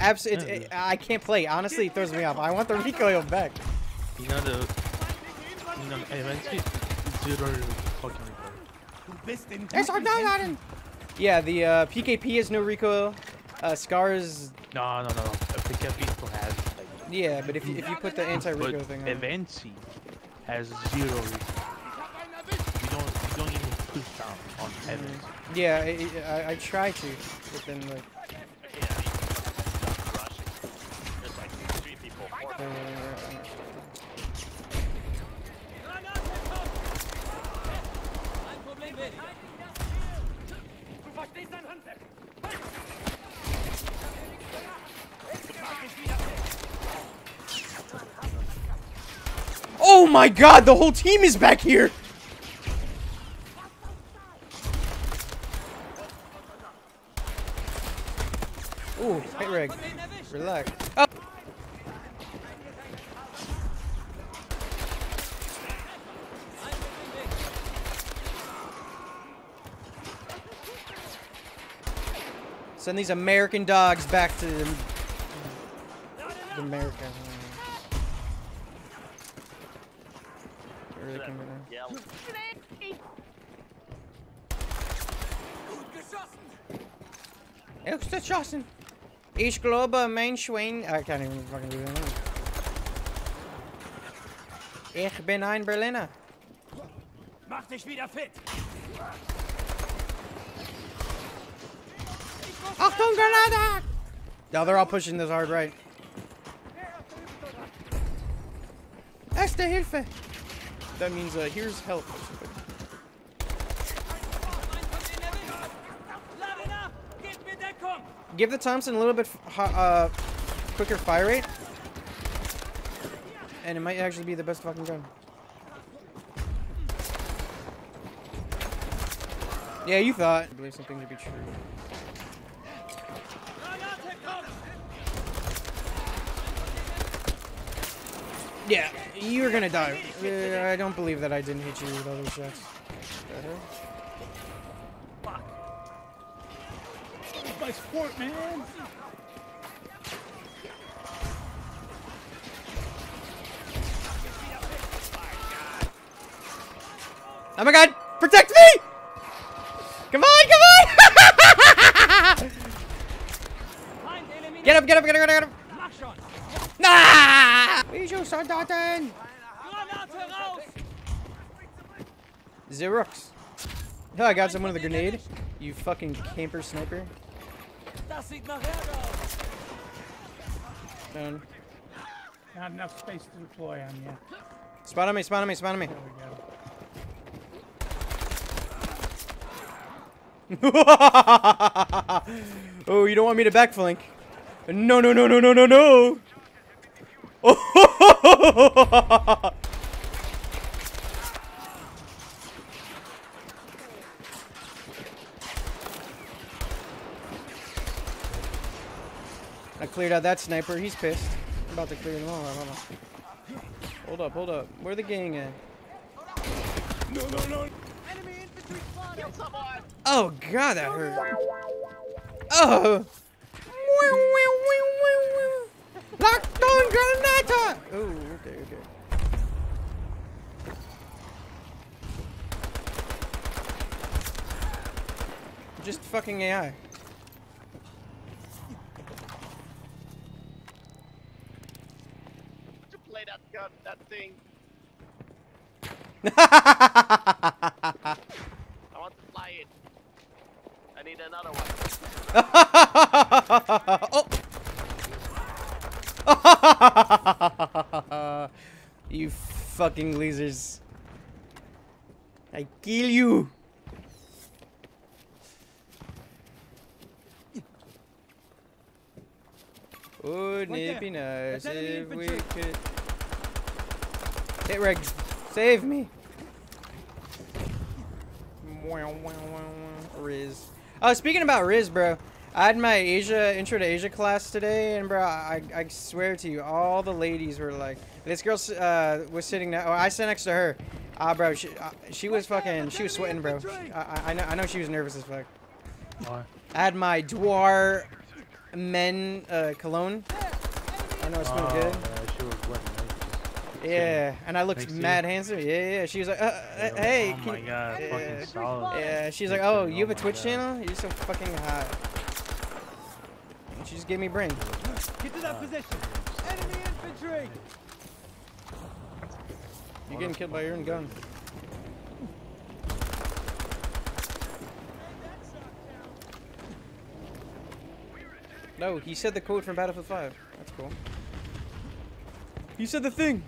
Absolutely. I can't play. Honestly, it throws me off. I want the recoil back. You know the... You know, Evency zero fucking recoil. That's our dog. Yeah, the PKP has no recoil. Scars... No, no, no. PKP still has... Like, yeah, but if you put the anti-recoil thing on... Evency has zero recoil. You don't even push down on Evency. Yeah, I try to, but then like... Oh my god, the whole team is back here! Ooh, hey Reg, relax. Oh. Send these American dogs back to the America. Ich glaube, mein Schwein. I can't even fucking do that. Ich bin ein Berliner. Mach dich wieder fit. Achtung, Granada! Now they're all pushing this hard right. Erste Hilfe. That means here's help. Give the Thompson a little bit quicker fire rate, and it might actually be the best fucking gun. Yeah, you thought. I believe something to be true. Yeah, you're gonna die. I don't believe that I didn't hit you with all those shots. That's my sport, man. Oh my god, protect me! Come on, come on! Get up, get up, get up, get up! Nah! Wieso Soldaten? Xerox. Oh, I got someone with a grenade. You fucking camper sniper. Done. Not enough space to deploy on you. Spawn on me, spawn on me, spawn on me. Oh, you don't want me to back flank. No, no, no, no, no, no, no. Oh! I cleared out that sniper. He's pissed. I'm about to clear him all out. Hold on. Hold up, hold up. Where the gang at? No, no, no. Enemy infantry spotted. Oh god, that hurt. Oh. Locked on Granada! Oh, okay, okay. Just fucking AI. Did you play that gun, that thing? I want to fly it. I need another one. Oh! You fucking losers. I kill you. Wouldn't it be nice if we could... Hit Regs. Save me. Riz. Oh, speaking about Riz, bro. I had my Asia intro to Asia class today, and bro, I swear to you, all the ladies were like, this girl was sitting next. Oh, I sat next to her. Ah, bro, she was fucking, she was sweating, bro. I know she was nervous as fuck. I had my Dior Men cologne. I know it smelled good. She was just yeah, and I looked mad handsome. Yeah, yeah. She was like, hey. Oh my god, fucking solid. Yeah, she's like, oh, you have a Twitch channel? You're so fucking hot. And she just gave me brain. Get to that position. Enemy infantry. You're getting killed by your own gun. No, he said the code from Battlefield 5. That's cool. He said the thing.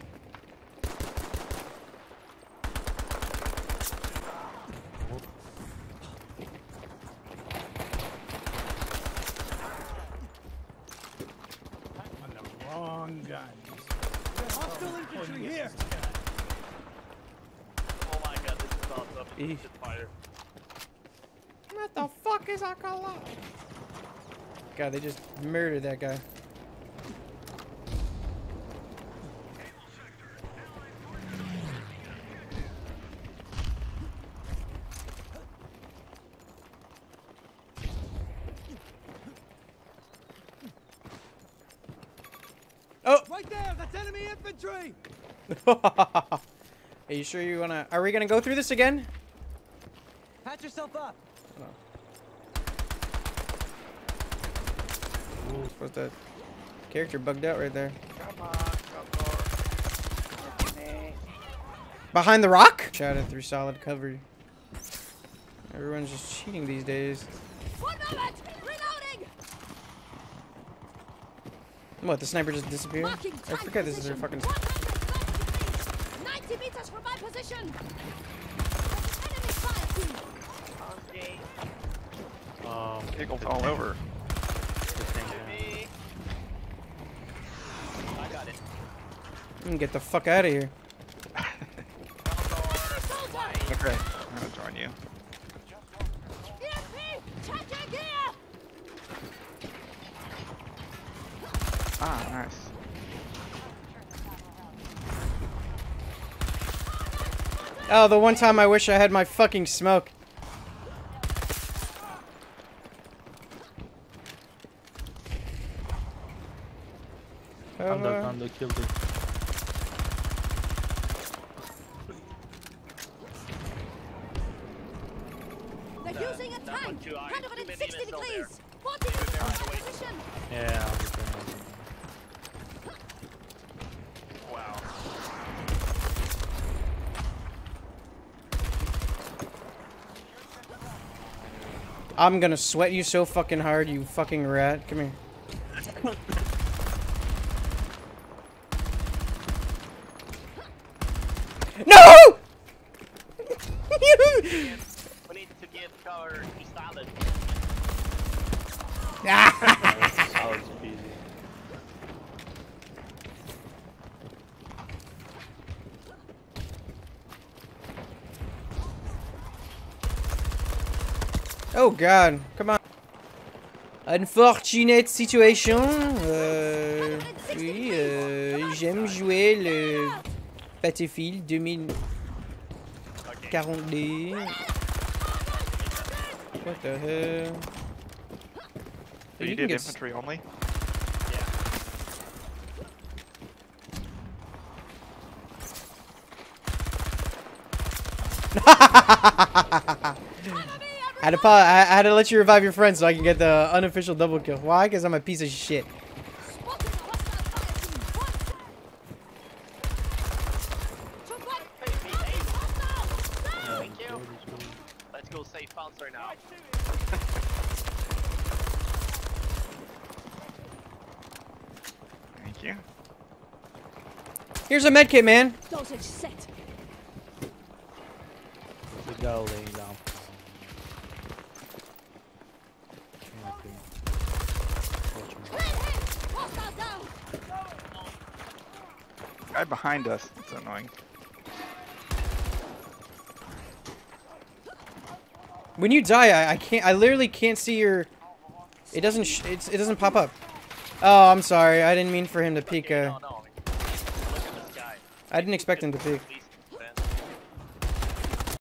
I'm on the wrong gun. Hostile infantry here. Oh my god, this is all up. It's fire. What the fuck is our call? God, they just murdered that guy. Oh! Right there! That's enemy infantry! Are you sure you wanna... Are we gonna go through this again? Patch yourself up! Oh. What's that character bugged out right there? Come on, come on. Behind the rock? Shouted through solid cover. Everyone's just cheating these days. One moment! Reloading! What, the sniper just disappeared? I forget this is her fucking 90 meters from my position! Enemy fire team! Pickles all over. I'm gonna get the fuck out of here. Okay, I'm gonna join you. Ah, nice. Oh, the one time I wish I had my fucking smoke. I'm killed it. I'm gonna sweat you so fucking hard, you fucking rat. Come here. No! We need to give cover to solid. Oh god, come on. Unfortunate situation. Oui, j'aime jouer le Battlefield 2042. What the hell? So you did infantry only? Yeah. I had to let you revive your friend so I can get the unofficial double kill. Why? Because I'm a piece of shit. Let's go save Thompson now. Thank you. Here's a medkit, man. Dosage set. There's a guy laying down. Guy behind us, it's annoying. When you die, I literally can't see your. It doesn't. It doesn't pop up. Oh, I'm sorry. I didn't mean for him to peek. I didn't expect him to peek.